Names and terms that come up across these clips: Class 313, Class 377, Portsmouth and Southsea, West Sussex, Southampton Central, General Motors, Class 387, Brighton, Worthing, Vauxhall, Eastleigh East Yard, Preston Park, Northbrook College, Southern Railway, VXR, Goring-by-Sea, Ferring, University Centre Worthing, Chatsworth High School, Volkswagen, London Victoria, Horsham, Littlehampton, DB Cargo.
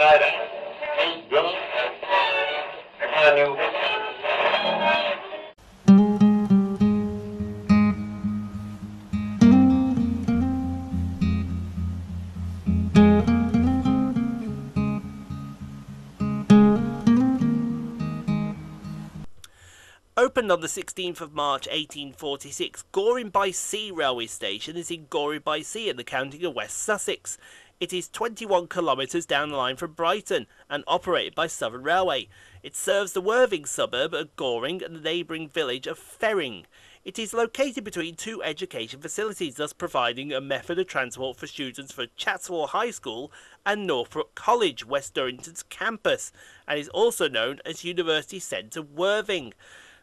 tonight at 8 billion. I kind of knew. Opened on the 16th of March 1846, Goring-by-Sea railway station is in Goring-by-Sea in the county of West Sussex. It is 21 kilometres down the line from Brighton and operated by Southern Railway. It serves the Worthing suburb of Goring and the neighbouring village of Ferring. It is located between two education facilities, thus providing a method of transport for students for Chatsworth High School and Northbrook College, West Durrington's campus, and is also known as University Centre Worthing.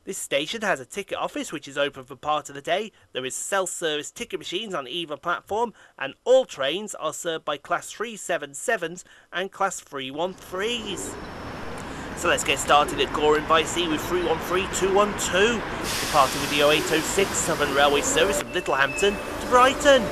This station has a ticket office which is open for part of the day. There is self-service ticket machines on either platform and all trains are served by Class 377s and Class 313s. So let's get started at Goring-by-Sea with 313212, departing with the 0806 Southern Railway service from Littlehampton to Brighton.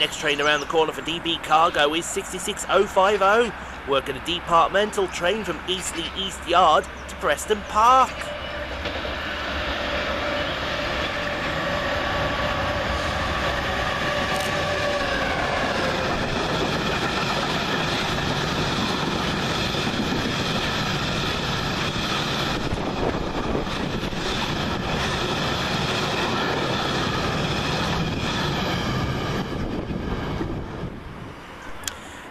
Next train around the corner for DB Cargo is 66050, working a departmental train from Eastleigh East Yard to Preston Park.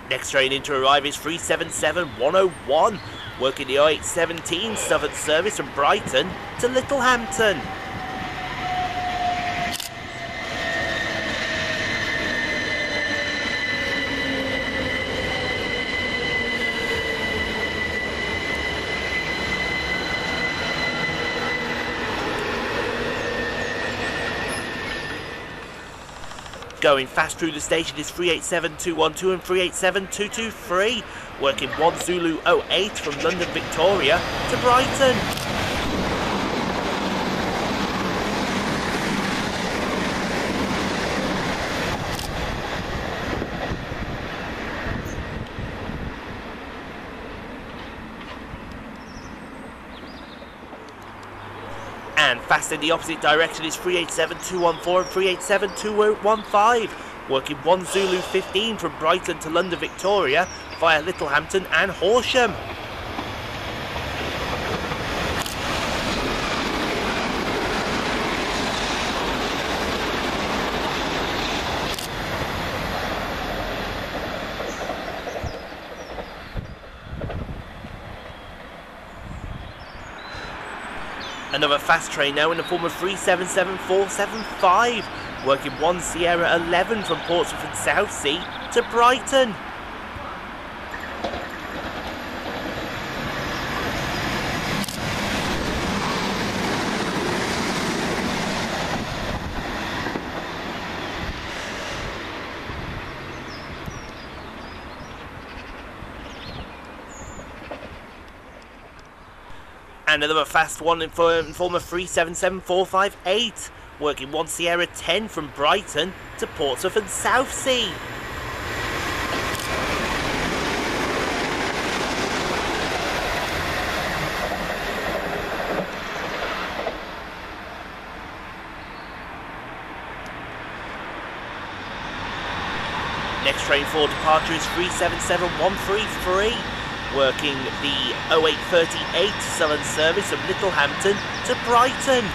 Next train in to arrive is 377101, working the 0817 Southern service from Brighton to Littlehampton. Going fast through the station is 387212 and 387223, working 1 Zulu 08 from London Victoria to Brighton. And fast in the opposite direction is 387214 and 387215, working 1 Zulu 15 from Brighton to London Victoria via Littlehampton and Horsham. Another fast train now in the form of 377475, working 1 Sierra 11 from Portsmouth and Southsea to Brighton. And another fast one in form of 377458, working 1 Sierra 10 from Brighton to Portsmouth and Southsea. Next train for departure is 377133. Working the 0838 Southern service of Littlehampton to Brighton.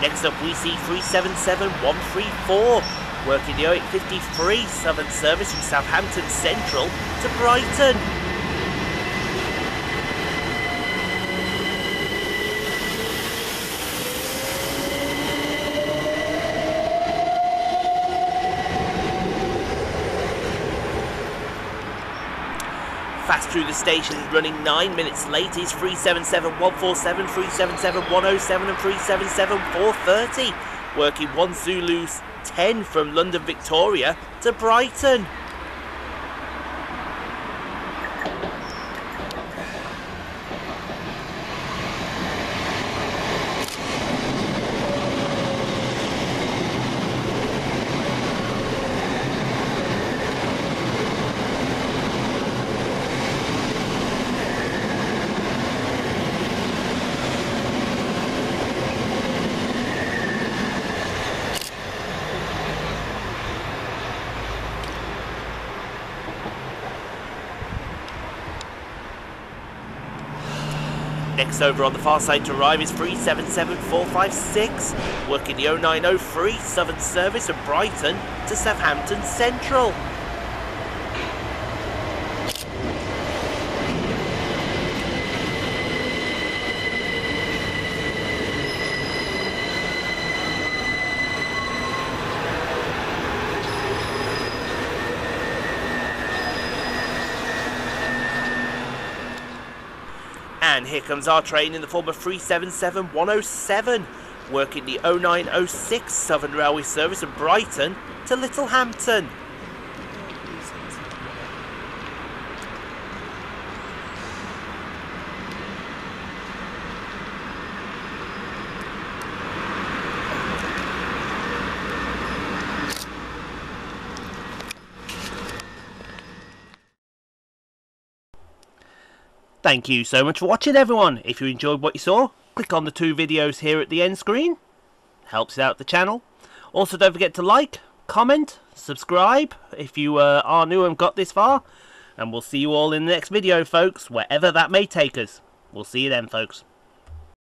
Next up we see 377134. Working the 0853 Southern service from Southampton Central to Brighton. passed through the station running 9 minutes late is 377147, 377107 and 377430, working 1 Zulu 10 from London Victoria to Brighton. Next over on the far side to arrive is 377456, working the 0903 Southern service from Brighton to Southampton Central. And here comes our train in the form of 377107, working the 0906 Southern Railway service from Brighton to Littlehampton. Thank you so much for watching, everyone. If you enjoyed what you saw, click on the 2 videos here at the end screen. Helps out the channel. Also, don't forget to like, comment, subscribe if you are new and got this far. And we'll see you all in the next video, folks, wherever that may take us. We'll see you then, folks.